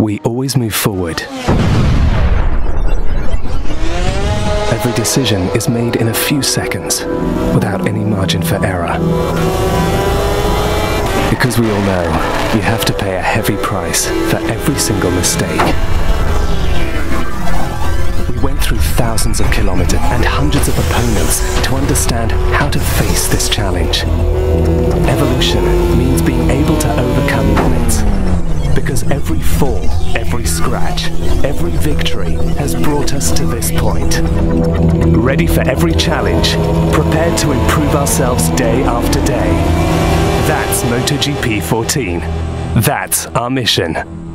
we always move forward. Every decision is made in a few seconds, without any margin for error. Because we all know, you have to pay a heavy price for every single mistake. We went through thousands of kilometers and hundreds of opponents to understand how to face this challenge. Evolution means being able to overcome limits. Because every fall, every scratch, every victory has brought us to this point. Ready for every challenge, prepared to improve ourselves day after day. That's MotoGP 14. That's our mission.